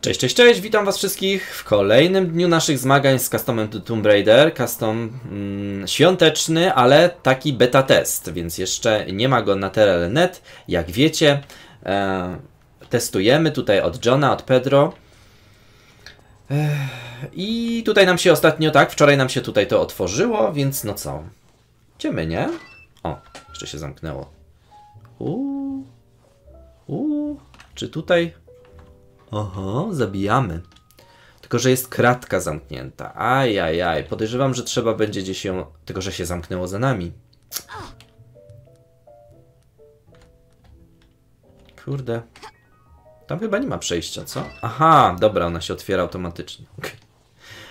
Cześć, witam was wszystkich w kolejnym dniu naszych zmagań z customem Tomb Raider. Custom świąteczny, ale taki beta test, więc jeszcze nie ma go na trle.net. Jak wiecie, testujemy tutaj od Johna, od Pedro. I tutaj nam się ostatnio, tak, wczoraj nam się tutaj to otworzyło, więc no co? Idziemy, nie? O, jeszcze się zamknęło. Czy tutaj... Oho, zabijamy. Tylko, że jest kratka zamknięta. Ajajaj, podejrzewam, że trzeba będzie gdzieś ją... Tylko, że się zamknęło za nami. Kurde. Tam chyba nie ma przejścia, co? Aha, dobra, ona się otwiera automatycznie. Okay.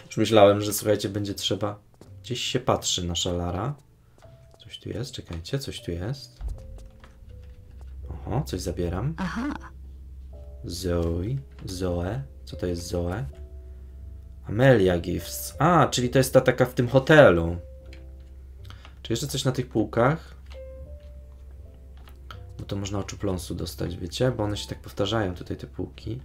Już myślałem, że słuchajcie, będzie trzeba... Gdzieś się patrzy nasza Lara. Coś tu jest, czekajcie, coś tu jest. Oho, coś zabieram. Aha. Zoe, co to jest Zoe? Amelia Gifts. A, czyli to jest ta taka w tym hotelu. Czy jeszcze coś na tych półkach? Bo to można oczu pląsu dostać, wiecie? Bo one się tak powtarzają tutaj, te półki.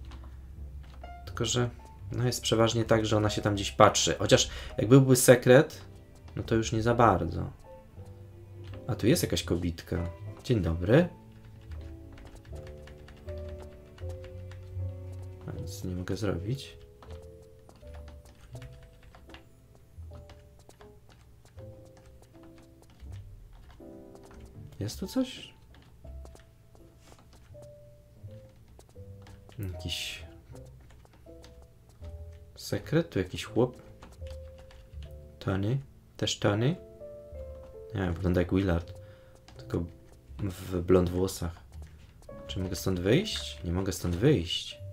Tylko, że no jest przeważnie tak, że ona się tam gdzieś patrzy. Chociaż jak byłby sekret, no to już nie za bardzo. A tu jest jakaś kobitka. Dzień dobry. Nic nie mogę zrobić. Jest tu coś? Jakiś sekret? Tu jakiś chłop? Tony? Też Tony? Nie wiem, wygląda jak Willard. Tylko w blond włosach. Czy mogę stąd wyjść? Nie mogę stąd wyjść.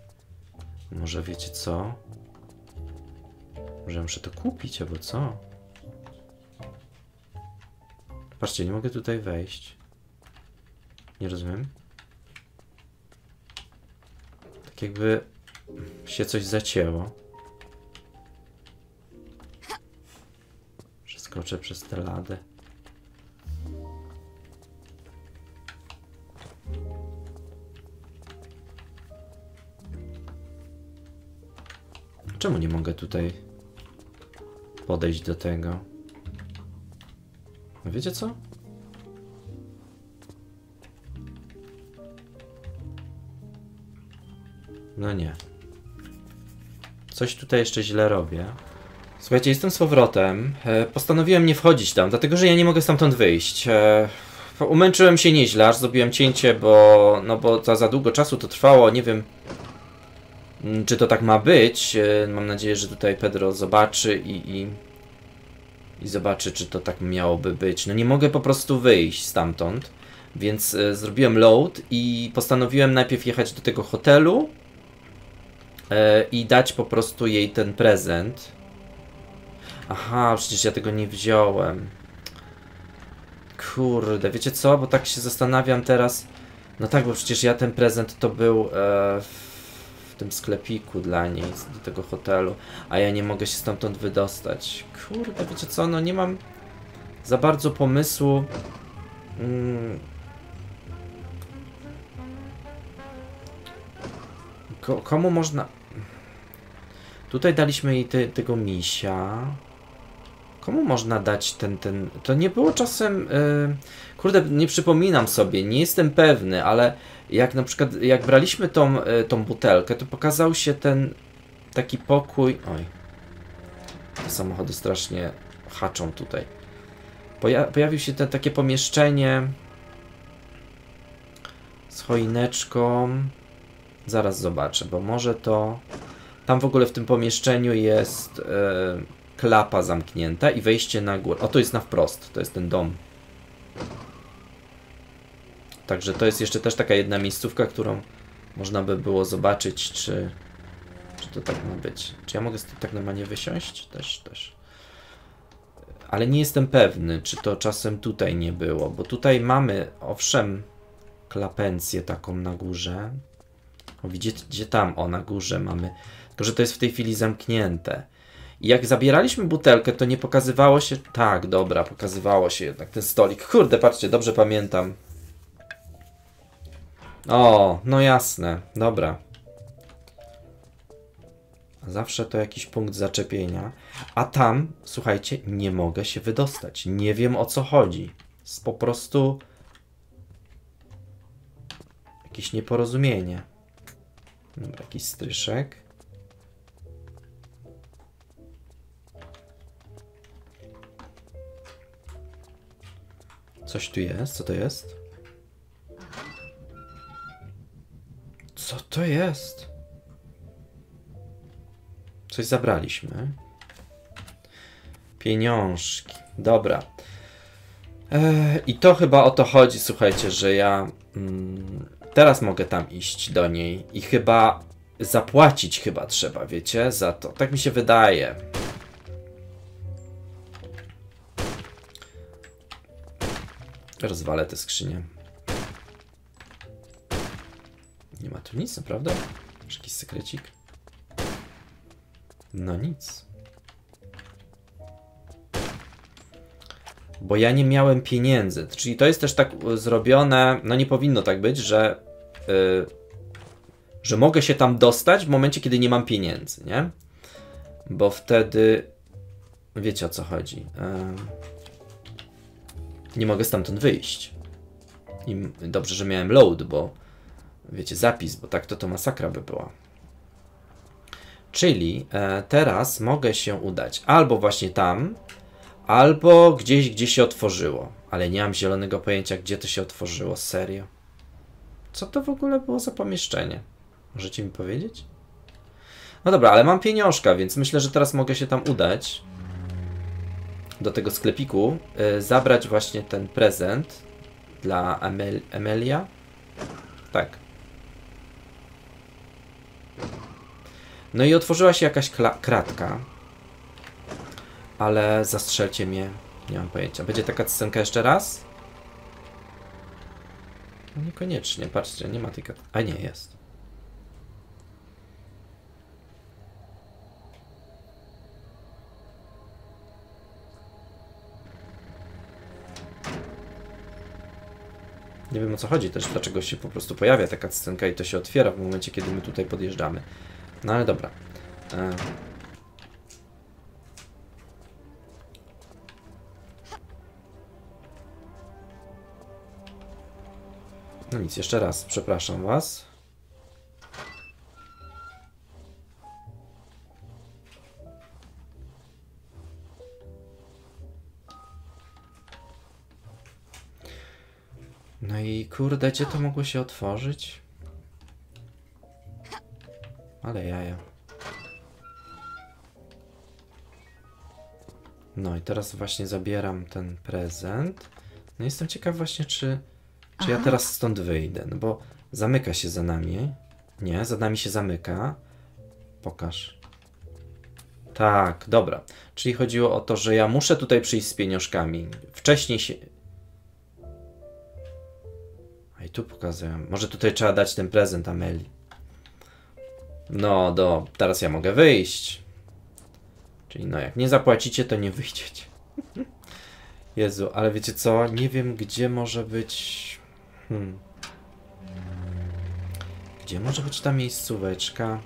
Może wiecie co? Może muszę to kupić, albo co? Patrzcie, nie mogę tutaj wejść. Nie rozumiem. Tak jakby się coś zacięło. Przeskoczę przez tę ladę. Czemu nie mogę tutaj podejść do tego? No wiecie co? No nie. Coś tutaj jeszcze źle robię. Słuchajcie, jestem z powrotem. Postanowiłem nie wchodzić tam, dlatego że ja nie mogę stamtąd wyjść. Umęczyłem się nieźle, aż zrobiłem cięcie, bo... No bo za długo czasu to trwało, nie wiem... Czy to tak ma być? Mam nadzieję, że tutaj Pedro zobaczy i zobaczy, czy to tak miałoby być. No nie mogę po prostu wyjść stamtąd, więc zrobiłem load i postanowiłem najpierw jechać do tego hotelu i dać po prostu jej ten prezent. Aha, przecież ja tego nie wziąłem. Kurde, wiecie co? Bo tak się zastanawiam teraz. No tak, bo przecież ja ten prezent to był... W tym sklepiku dla niej, do tego hotelu, a ja nie mogę się stamtąd wydostać. Kurde, wiecie co, no nie mam za bardzo pomysłu. Komu można... Tutaj daliśmy jej tego misia. Komu można dać ten... To nie było czasem... Kurde, nie przypominam sobie, nie jestem pewny, ale jak na przykład, jak braliśmy tą butelkę, to pokazał się ten taki pokój... Oj, te samochody strasznie haczą tutaj. Pojawił się takie pomieszczenie z choineczką. Zaraz zobaczę, bo może to... Tam w ogóle w tym pomieszczeniu jest... klapa zamknięta i wejście na górę. O, to jest na wprost. To jest ten dom. Także to jest jeszcze też taka jedna miejscówka, którą można by było zobaczyć, czy to tak ma być. Czy ja mogę tak normalnie wysiąść? Też. Ale nie jestem pewny, czy to czasem tutaj nie było, bo tutaj mamy, owszem, klapencję taką na górze. O, widzicie, gdzie tam? O, na górze mamy. Tylko, że to jest w tej chwili zamknięte. I jak zabieraliśmy butelkę, to nie pokazywało się... Tak, dobra, pokazywało się jednak ten stolik. Kurde, patrzcie, dobrze pamiętam. O, no jasne, dobra. Zawsze to jakiś punkt zaczepienia. A tam, słuchajcie, nie mogę się wydostać. Nie wiem, o co chodzi. Jest po prostu jakieś nieporozumienie. Dobra, jakiś stryszek. Coś tu jest. Co to jest? Co to jest? Coś zabraliśmy. Pieniążki. Dobra. I to chyba o to chodzi, słuchajcie, że ja teraz mogę tam iść do niej i chyba zapłacić trzeba, wiecie, za to. Tak mi się wydaje. Rozwalę te skrzynie. Nie ma tu nic, naprawdę? Masz jakiś sekrecik? No nic. Bo ja nie miałem pieniędzy. Czyli to jest też tak zrobione, no nie powinno tak być, że mogę się tam dostać w momencie, kiedy nie mam pieniędzy, nie? Bo wtedy wiecie, o co chodzi. Nie mogę stamtąd wyjść. I dobrze, że miałem load, bo wiecie, zapis, bo tak to masakra by była. Czyli teraz mogę się udać albo właśnie tam, albo gdzieś, gdzie się otworzyło. Ale nie mam zielonego pojęcia, gdzie to się otworzyło. Serio? Co to w ogóle było za pomieszczenie? Możecie mi powiedzieć? No dobra, ale mam pieniążka, więc myślę, że teraz mogę się tam udać. Do tego sklepiku. Zabrać właśnie ten prezent dla Amelia. Tak. No i otworzyła się jakaś kratka. Ale zastrzelcie mnie. Nie mam pojęcia. Będzie taka scenka jeszcze raz? No niekoniecznie. Patrzcie, nie ma tej kratki. A nie, jest. Nie wiem, o co chodzi też. Dlaczego się po prostu pojawia taka scenka i to się otwiera w momencie, kiedy my tutaj podjeżdżamy. No ale dobra. No nic, jeszcze raz. Przepraszam was. No i kurde, gdzie to mogło się otworzyć? Ale jaja. No i teraz właśnie zabieram ten prezent. No jestem ciekaw właśnie, czy ja teraz stąd wyjdę, no bo zamyka się za nami. Nie, za nami się zamyka. Pokaż. Tak, dobra. Czyli chodziło o to, że ja muszę tutaj przyjść z pieniążkami. Wcześniej się... A i tu pokazuję. Może tutaj trzeba dać ten prezent Ameli. No, teraz ja mogę wyjść. Czyli no, jak nie zapłacicie, to nie wyjdziecie. Jezu, ale wiecie co? Nie wiem, gdzie może być... Gdzie może być ta miejscóweczka?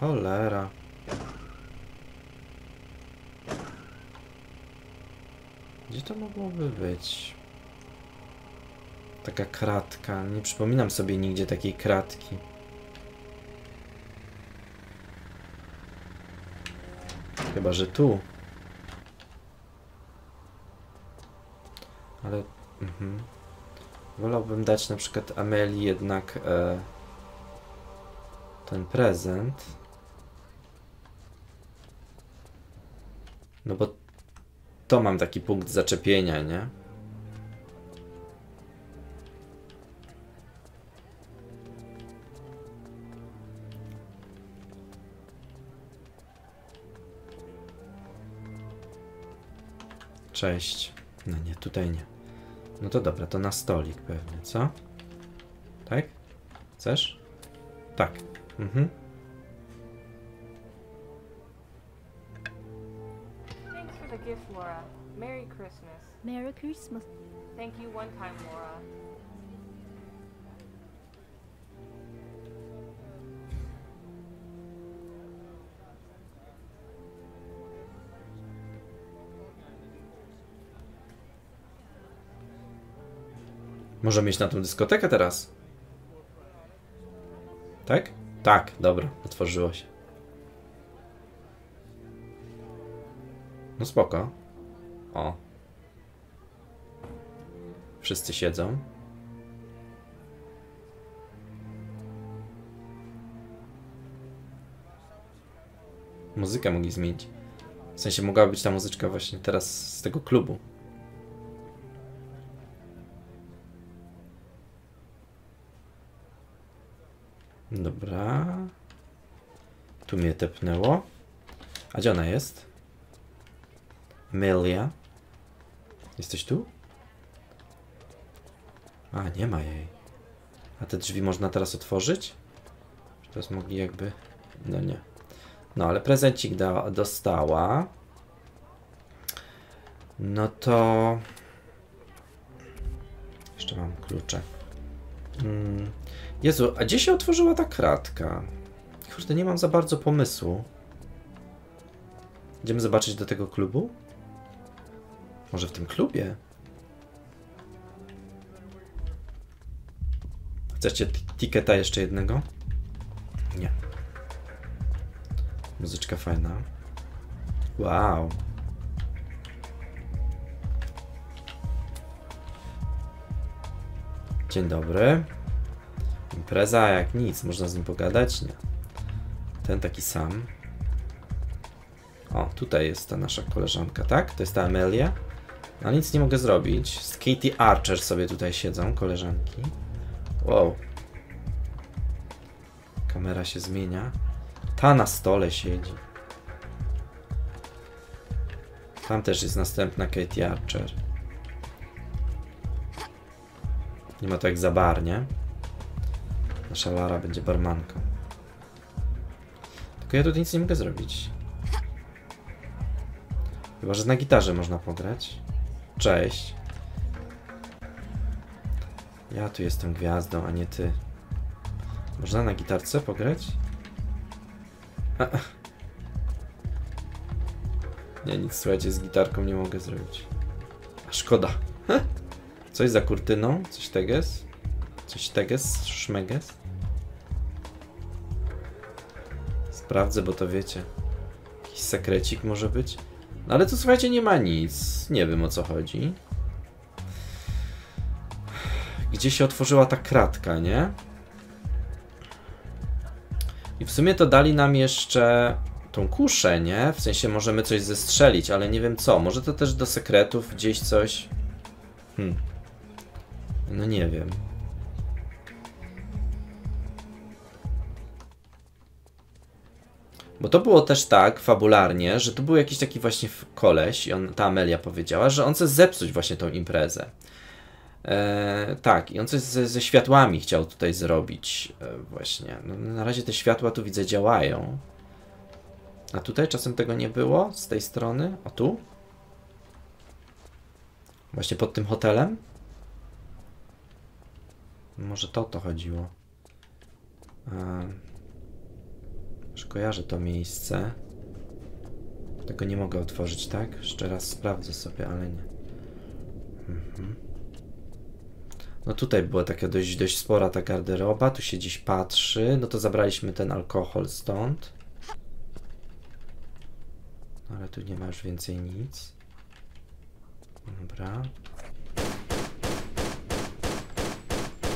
Cholera. Gdzie to mogłoby być? Taka kratka. Nie przypominam sobie nigdzie takiej kratki. Chyba, że tu. Ale... Wolałbym dać na przykład Amelii jednak ten prezent. No bo to mam taki punkt zaczepienia, nie? Cześć. No nie, tutaj nie. No to dobra, to na stolik pewnie, co? Tak? Chcesz? Tak. Thanks for the gift, Laura. Merry Christmas. Merry Christmas. Thank you one time, Laura. Możemy iść na tą dyskotekę teraz? Tak? Tak, dobra, otworzyło się. No spoko. O. Wszyscy siedzą. Muzykę mogli zmienić. W sensie mogła być ta muzyczka właśnie teraz z tego klubu. Dobra. Tu mnie tepnęło. A gdzie ona jest? Amelia. Jesteś tu? A, nie ma jej. A te drzwi można teraz otworzyć? Czy teraz mogli jakby... No nie. No, ale prezencik dostała. No to... Jeszcze mam klucze. Jezu, a gdzie się otworzyła ta kratka? Kurde, nie mam za bardzo pomysłu. Idziemy zobaczyć do tego klubu? Może w tym klubie? Chcecie tiketa jeszcze jednego? Nie. Muzyczka fajna. Wow. Dzień dobry. Impreza jak nic. Można z nim pogadać? Nie. Ten taki sam. O, tutaj jest ta nasza koleżanka, tak? To jest ta Amelia. No nic nie mogę zrobić. Z Katie Archer sobie tutaj siedzą koleżanki. Wow. Kamera się zmienia. Ta na stole siedzi. Tam też jest następna Katie Archer. Nie ma to jak za bar, nie? Nasza Lara będzie barmanką. Tylko ja tutaj nic nie mogę zrobić. Chyba, że na gitarze można pograć. Cześć. Ja tu jestem gwiazdą, a nie ty. Można na gitarce pograć? Nie, nic, słuchajcie, z gitarką nie mogę zrobić. A szkoda. Coś za kurtyną, coś teges. Coś teges, szmeges. Sprawdzę, bo to wiecie. Jakiś sekrecik może być. No ale tu, słuchajcie, nie ma nic. Nie wiem, o co chodzi. Gdzie się otworzyła ta kratka, nie? I w sumie to dali nam jeszcze tą kuszę, nie? W sensie możemy coś zestrzelić, ale nie wiem co. Może to też do sekretów gdzieś coś... No nie wiem. Bo to było też tak fabularnie, że tu był jakiś taki właśnie koleś i ta Amelia powiedziała, że on chce zepsuć właśnie tą imprezę. Tak, i on coś ze światłami chciał tutaj zrobić właśnie. No, na razie te światła tu widzę działają. A tutaj czasem tego nie było z tej strony. O tu? Właśnie pod tym hotelem? Może to o to chodziło. Już kojarzę to miejsce. Tego nie mogę otworzyć, tak? Jeszcze raz sprawdzę sobie, ale nie. No tutaj była taka dość spora ta garderoba, tu się dziś patrzy, no to zabraliśmy ten alkohol stąd. No ale tu nie ma już więcej nic. Dobra.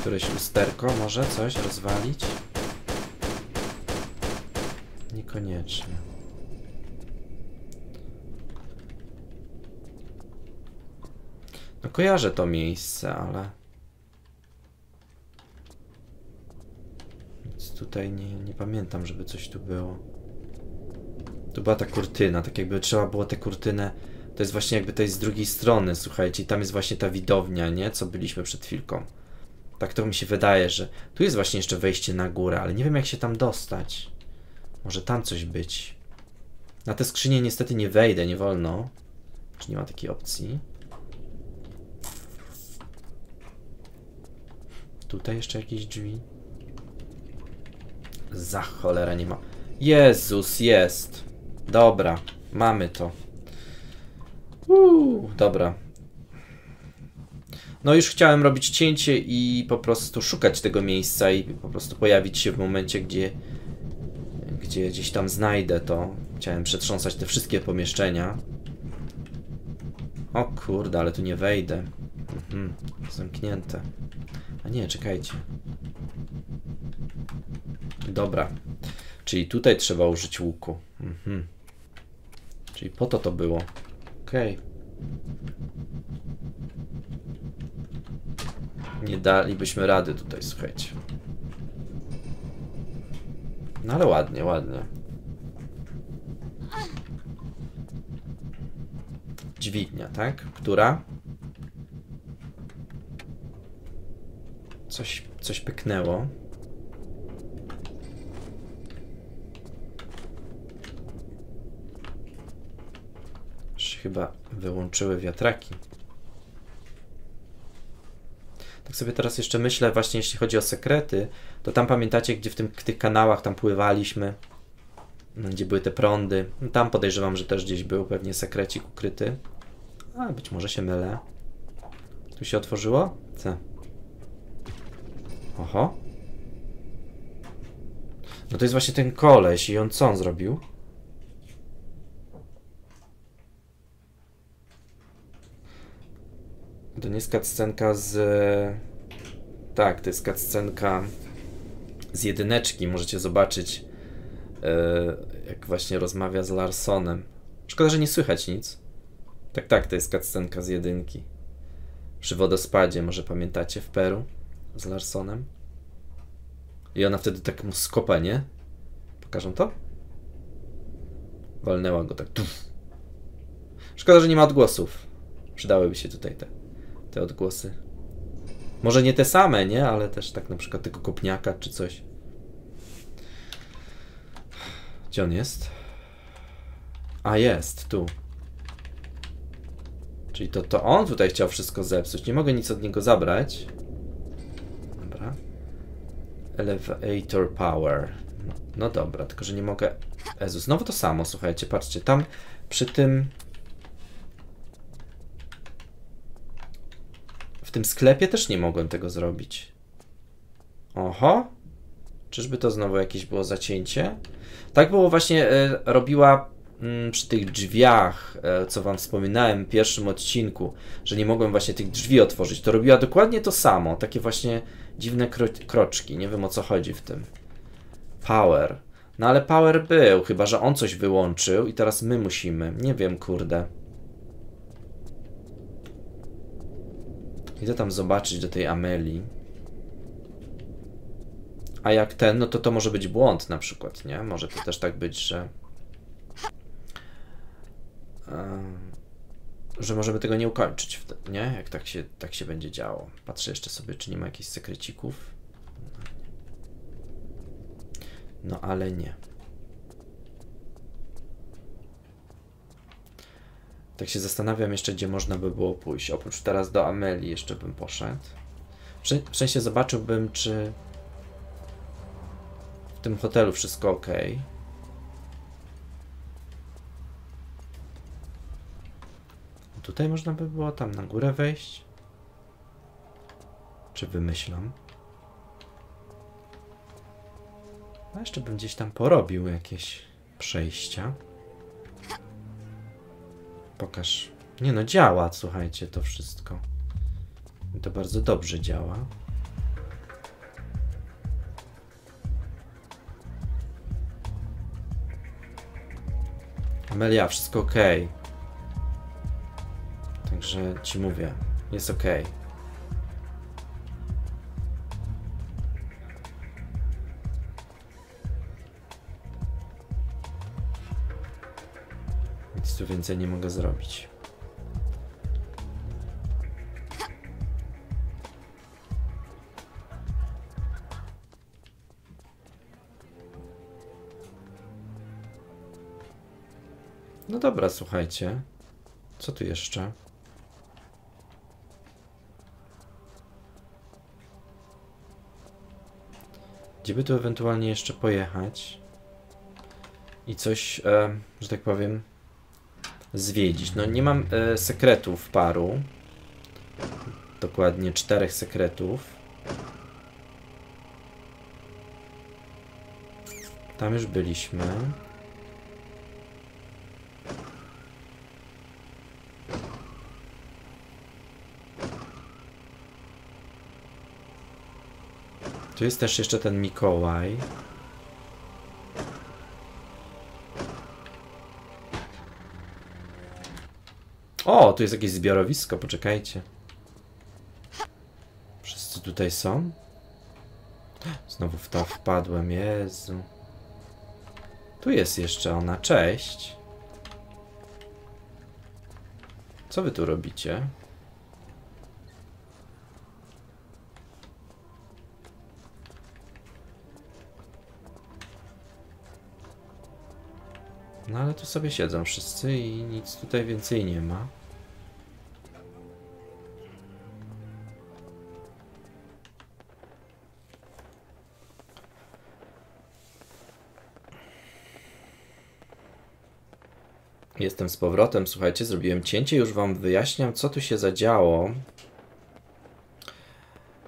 Któreś lusterko może coś rozwalić? Niekoniecznie. No kojarzę to miejsce, ale... Tutaj nie pamiętam, żeby coś tu było. Tu była ta kurtyna, tak jakby trzeba było tę kurtynę... To jest właśnie jakby tej z drugiej strony, słuchajcie. I tam jest właśnie ta widownia, nie? Co byliśmy przed chwilką. Tak to mi się wydaje, że... Tu jest właśnie jeszcze wejście na górę, ale nie wiem jak się tam dostać. Może tam coś być. Na te skrzynie niestety nie wejdę, nie wolno. Czy nie ma takiej opcji? Tutaj jeszcze jakieś drzwi. Za cholera nie ma. Jezus, jest. Dobra, mamy to. Dobra. No już chciałem robić cięcie i po prostu szukać tego miejsca i po prostu pojawić się w momencie, gdzie gdzieś tam znajdę to. Chciałem przetrząsać te wszystkie pomieszczenia. O kurde, ale tu nie wejdę. Zamknięte. A nie, czekajcie. Dobra. Czyli tutaj trzeba użyć łuku. Czyli po to to było. Okej. Nie dalibyśmy rady tutaj, słuchajcie. No ale ładnie, ładnie. Dźwignia, tak? Która? Coś pyknęło. Już chyba wyłączyły wiatraki. Tak sobie teraz jeszcze myślę, właśnie jeśli chodzi o sekrety, to tam pamiętacie, gdzie w tych kanałach tam pływaliśmy, gdzie były te prądy. No tam podejrzewam, że też gdzieś był pewnie sekrecik ukryty. A być może się mylę. Tu się otworzyło? Co? Oho. No to jest właśnie ten koleś i on co on zrobił? To nie jest cutscenka z... Tak, to jest cutscenka z jedyneczki. Możecie zobaczyć, jak właśnie rozmawia z Larsonem. Szkoda, że nie słychać nic. Tak, tak, to jest cutscenka z jedynki. Przy wodospadzie, może pamiętacie, w Peru z Larsonem. I ona wtedy tak mu skopa, nie? Pokażę to? Walnęła go tak. Szkoda, że nie ma odgłosów. Przydałyby się tutaj te odgłosy. Może nie te same, nie? Ale też tak na przykład tego kopniaka czy coś. Gdzie on jest? A jest, tu. Czyli to on tutaj chciał wszystko zepsuć. Nie mogę nic od niego zabrać. Dobra. Elevator power. No dobra, tylko że nie mogę... Jezu, znowu to samo, słuchajcie, patrzcie. Tam przy tym... W tym sklepie też nie mogłem tego zrobić. Oho. Czyżby to znowu jakieś było zacięcie? Tak było właśnie, robiła przy tych drzwiach, co wam wspominałem w pierwszym odcinku, że nie mogłem właśnie tych drzwi otworzyć. To robiła dokładnie to samo. Takie właśnie dziwne kroczki. Nie wiem, o co chodzi w tym. Power. No ale power był, chyba że on coś wyłączył i teraz my musimy. Nie wiem, kurde. Idę tam zobaczyć do tej Amelii. A jak ten, no to może być błąd na przykład, nie? Może to też tak być, że możemy tego nie ukończyć, nie? Jak tak się będzie działo. Patrzę jeszcze sobie, czy nie ma jakichś sekrecików. No ale nie. Tak się zastanawiam jeszcze, gdzie można by było pójść. Oprócz teraz do Amelii jeszcze bym poszedł. W sensie zobaczyłbym, czy w tym hotelu wszystko ok. Tutaj można by było tam na górę wejść. Czy wymyślam? No jeszcze bym gdzieś tam porobił jakieś przejścia. Pokaż. Nie no, działa, słuchajcie, to wszystko. I to bardzo dobrze działa. Amelia, wszystko ok. Także ci mówię, jest ok. Nic tu więcej nie mogę zrobić. No dobra, słuchajcie. Co tu jeszcze? Gdzie by tu ewentualnie jeszcze pojechać? I coś, że tak powiem... zwiedzić. No nie mam sekretów paru. dokładnie 4 sekretów. Tam już byliśmy. Tu jest też jeszcze ten Mikołaj. O, tu jest jakieś zbiorowisko, poczekajcie. Wszyscy tutaj są? Znowu w to wpadłem, Jezu. Tu jest jeszcze ona, cześć. Co wy tu robicie? No ale tu sobie siedzą wszyscy i nic tutaj więcej nie ma. Jestem z powrotem, słuchajcie, zrobiłem cięcie, już wam wyjaśniam, co tu się zadziało.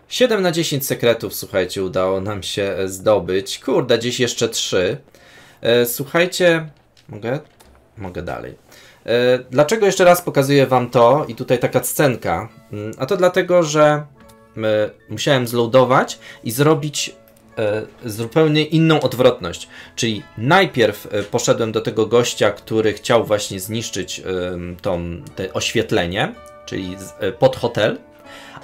7 na 10 sekretów, słuchajcie, udało nam się zdobyć. Kurde, gdzieś jeszcze 3. Słuchajcie, mogę? Mogę dalej. Dlaczego jeszcze raz pokazuję wam to i tutaj taka scenka? A to dlatego, że musiałem zloadować i zrobić zupełnie inną odwrotność. Czyli najpierw poszedłem do tego gościa, który chciał właśnie zniszczyć te oświetlenie, czyli pod hotel,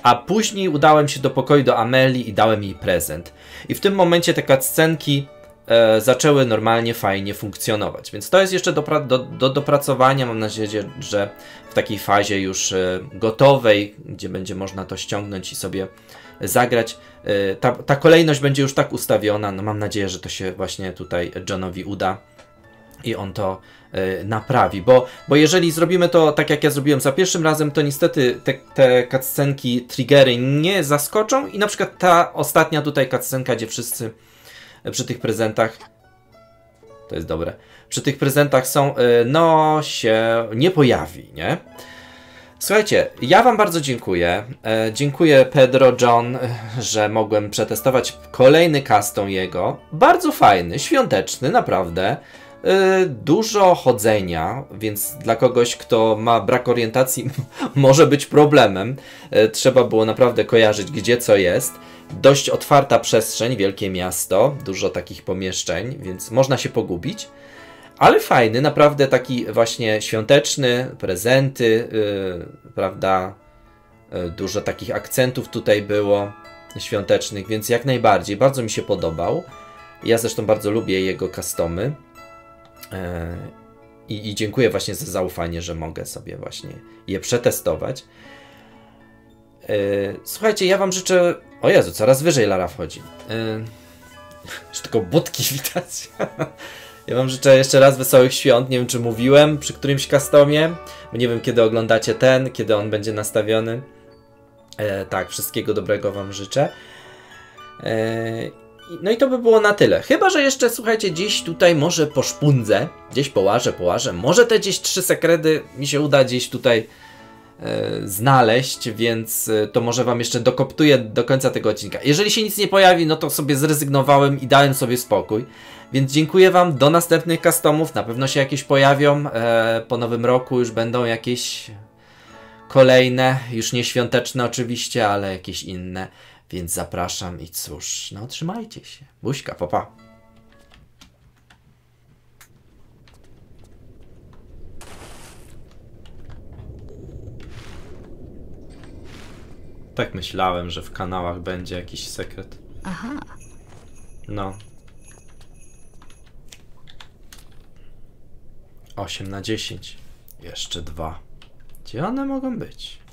a później udałem się do pokoju do Amelii i dałem jej prezent. I w tym momencie te cutscenki zaczęły normalnie, fajnie funkcjonować. Więc to jest jeszcze do dopracowania. Mam nadzieję, że w takiej fazie już gotowej, gdzie będzie można to ściągnąć i sobie zagrać. Ta kolejność będzie już tak ustawiona. No mam nadzieję, że to się właśnie tutaj Johnowi uda i on to naprawi. Bo jeżeli zrobimy to tak, jak ja zrobiłem za pierwszym razem, to niestety te cutscenki, triggery nie zaskoczą i na przykład ta ostatnia tutaj cutscenka, gdzie wszyscy przy tych prezentach, to jest dobre, przy tych prezentach są, no się nie pojawi, nie? Słuchajcie, ja wam bardzo dziękuję. Dziękuję Pedro, John, że mogłem przetestować kolejny custom jego. Bardzo fajny, świąteczny, naprawdę. Dużo chodzenia, więc dla kogoś, kto ma brak orientacji, może być problemem. Trzeba było naprawdę kojarzyć, gdzie co jest. Dość otwarta przestrzeń, wielkie miasto, dużo takich pomieszczeń, więc można się pogubić. Ale fajny, naprawdę taki właśnie świąteczny, prezenty, prawda, dużo takich akcentów tutaj było świątecznych, więc jak najbardziej, bardzo mi się podobał. Ja zresztą bardzo lubię jego customy i dziękuję właśnie za zaufanie, że mogę sobie właśnie je przetestować. Słuchajcie, ja wam życzę... O Jezu, coraz wyżej Lara wchodzi. Już tylko budki widać. Ja wam życzę jeszcze raz wesołych świąt. Nie wiem, czy mówiłem przy którymś customie. Nie wiem, kiedy oglądacie ten, kiedy on będzie nastawiony. Tak, wszystkiego dobrego wam życzę. No i to by było na tyle. Chyba że jeszcze, słuchajcie, gdzieś tutaj może po szpundzę. Gdzieś połażę. Może te gdzieś 3 sekrety mi się uda gdzieś tutaj znaleźć, więc to może wam jeszcze dokoptuję do końca tego odcinka. Jeżeli się nic nie pojawi, no to sobie zrezygnowałem i dałem sobie spokój. Więc dziękuję wam, do następnych customów, na pewno się jakieś pojawią, po nowym roku już będą jakieś kolejne, już nie świąteczne oczywiście, ale jakieś inne, więc zapraszam i cóż, no trzymajcie się. Buźka, pa pa. Tak myślałem, że w kanałach będzie jakiś sekret. Aha. No. 8 na 10. Jeszcze 2. Gdzie one mogą być?